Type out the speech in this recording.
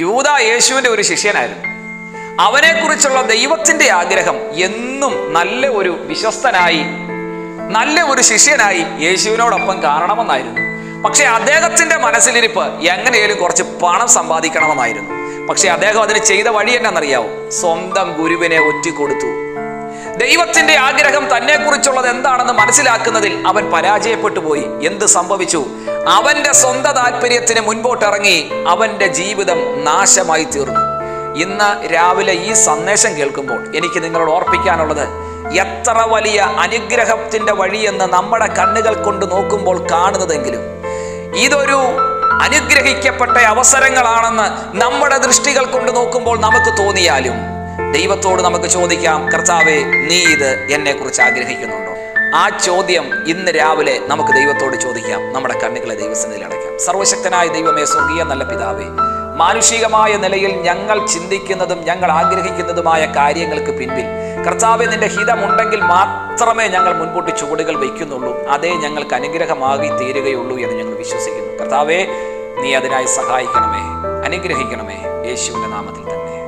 യൂദ യേശുവിൻ്റെ ഒരു ശിഷ്യനായിരുന്നു. അവനെക്കുറിച്ചുള്ള ദൈവത്തിൻ്റെ ആഗ്രഹം എന്നും നല്ല ഒരു വിശ്വസ്തനായി, നല്ല ഒരു ശിഷ്യനായി യേശുവിനോടൊപ്പം കാണണമെന്നായിരുന്നു. പക്ഷെ അദ്ദേഹത്തിൻ്റെ മനസ്സിലിരിപ്പ് എങ്ങനെയും കുറച്ച് പണം സമ്പാദിക്കണമെന്നായിരുന്നു. പക്ഷെ അദ്ദേഹം അതിന് ചെയ്ത വഴി എന്നാണെന്നറിയാവോ? സ്വന്തം ഗുരുവിനെ ഒറ്റിക്കൊടുത്തു. ദൈവത്തിന്റെ ആഗ്രഹം തന്നെ കുറിച്ചുള്ളത് എന്താണെന്ന് മനസ്സിലാക്കുന്നതിൽ അവൻ പരാജയപ്പെട്ടു പോയി. എന്ത് സംഭവിച്ചു? അവന്റെ സ്വന്തം താല്പര്യത്തിന് മുൻപോട്ടിറങ്ങി അവന്റെ ജീവിതം നാശമായി തീർന്നു. ഇന്ന് രാവിലെ ഈ സന്ദേശം കേൾക്കുമ്പോൾ എനിക്ക് നിങ്ങളോട് ഓർപ്പിക്കാനുള്ളത്, എത്ര വലിയ അനുഗ്രഹത്തിന്റെ വഴിയെന്ന് നമ്മുടെ കണ്ണുകൾ കൊണ്ട് നോക്കുമ്പോൾ കാണുന്നതെങ്കിലും ഇതൊരു അനുഗ്രഹിക്കപ്പെട്ട അവസരങ്ങളാണെന്ന് നമ്മുടെ ദൃഷ്ടികൾ കൊണ്ട് നോക്കുമ്പോൾ നമുക്ക് തോന്നിയാലും ദൈവത്തോട് നമുക്ക് ചോദിക്കാം, കർത്താവേ, നീ ഇത് എന്നെ കുറിച്ച് ആഗ്രഹിക്കുന്നുണ്ടോ? ആ ചോദ്യം ഇന്ന് രാവിലെ നമുക്ക് ദൈവത്തോട് ചോദിക്കാം. നമ്മുടെ കണ്ണുകളെ ദൈവസന്നിധിയിൽ അടയ്ക്കാം. സർവശക്തനായ ദൈവമേ, സ്വർഗീയ നല്ല പിതാവേ, മാനുഷികമായ നിലയിൽ ഞങ്ങൾ ചിന്തിക്കുന്നതും ഞങ്ങൾ ആഗ്രഹിക്കുന്നതുമായ കാര്യങ്ങൾക്ക് പിൻപിൽ കർത്താവെ നിന്റെ ഹിതമുണ്ടെങ്കിൽ മാത്രമേ ഞങ്ങൾ മുൻപോട്ട് ചുവടുകൾ വയ്ക്കുന്നുള്ളൂ. അതേ ഞങ്ങൾക്ക് അനുഗ്രഹമാകി തീരുകയുള്ളൂ എന്ന് ഞങ്ങൾ വിശ്വസിക്കുന്നു. കർത്താവേ, നീ അതിനായി സഹായിക്കണമേ, അനുഗ്രഹിക്കണമേ. യേശുവിൻ്റെ നാമത്തിൽ തന്നെ.